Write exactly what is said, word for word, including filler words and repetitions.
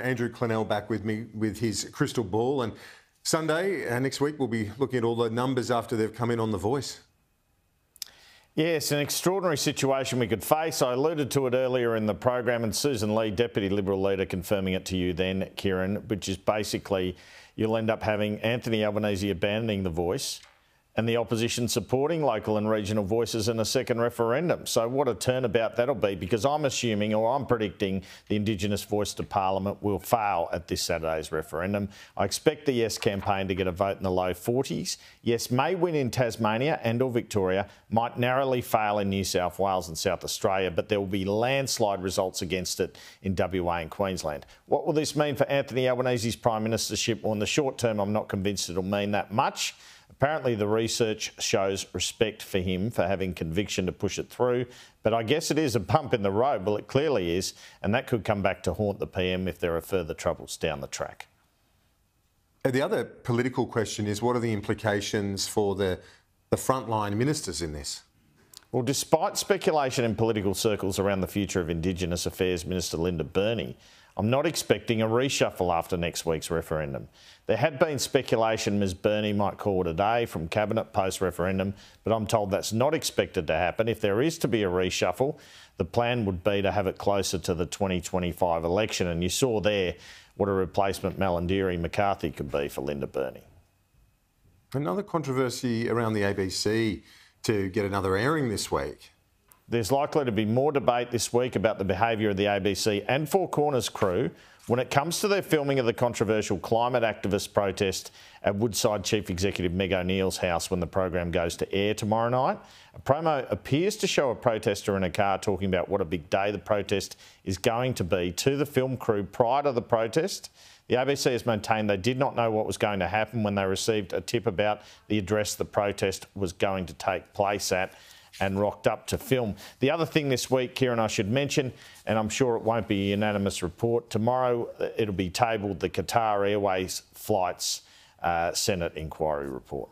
Andrew Clennell back with me with his crystal ball, and Sunday uh, next week we'll be looking at all the numbers after they've come in on The Voice. Yes, an extraordinary situation we could face. I alluded to it earlier in the program, and Susan Lee, Deputy Liberal Leader, confirming it to you then, Kieran, which is basically you'll end up having Anthony Albanese abandoning The Voice and the opposition supporting local and regional voices in a second referendum. So what a turnabout that'll be, because I'm assuming, or I'm predicting, the Indigenous voice to Parliament will fail at this Saturday's referendum. I expect the Yes campaign to get a vote in the low forties. Yes may win in Tasmania and or Victoria, might narrowly fail in New South Wales and South Australia, but there will be landslide results against it in W A and Queensland. What will this mean for Anthony Albanese's Prime Ministership? Well, in the short term, I'm not convinced it'll mean that much. Apparently the research shows respect for him for having conviction to push it through, but I guess it is a bump in the road. Well, it clearly is, and that could come back to haunt the P M if there are further troubles down the track. The other political question is, what are the implications for the, the frontline ministers in this? Well, despite speculation in political circles around the future of Indigenous Affairs Minister Linda Burney, I'm not expecting a reshuffle after next week's referendum. There had been speculation Ms Burney might call today from Cabinet post-referendum, but I'm told that's not expected to happen. If there is to be a reshuffle, the plan would be to have it closer to the twenty twenty-five election, and you saw there what a replacement Malandiri-McCarthy could be for Linda Burney. Another controversy around the A B C to get another airing this week. There's likely to be more debate this week about the behaviour of the A B C and Four Corners crew when it comes to their filming of the controversial climate activist protest at Woodside Chief Executive Meg O'Neill's house when the program goes to air tomorrow night. A promo appears to show a protester in a car talking about what a big day the protest is going to be to the film crew prior to the protest. The A B C has maintained they did not know what was going to happen when they received a tip about the address the protest was going to take place at, and rocked up to film. The other thing this week, Kieran, I should mention, and I'm sure it won't be a unanimous report, tomorrow it'll be tabled the Qatar Airways flights uh, Senate inquiry report.